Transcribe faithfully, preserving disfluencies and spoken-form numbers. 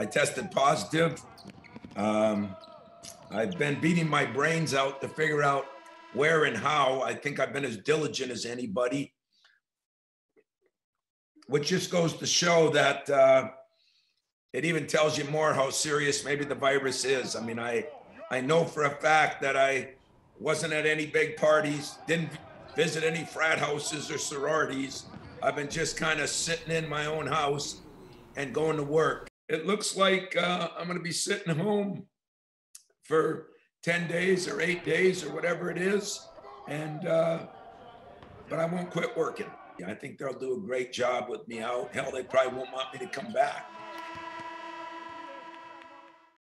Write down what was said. I tested positive. Um, I've been beating my brains out to figure out where and how. I think I've been as diligent as anybody, which just goes to show that uh, it even tells you more how serious maybe the virus is. I mean, I, I know for a fact that I wasn't at any big parties, didn't visit any frat houses or sororities. I've been just kind of sitting in my own house and going to work. It looks like uh, I'm gonna be sitting home for ten days or eight days or whatever it is. And, uh, but I won't quit working. Yeah, I think they'll do a great job with me out. Hell, they probably won't want me to come back.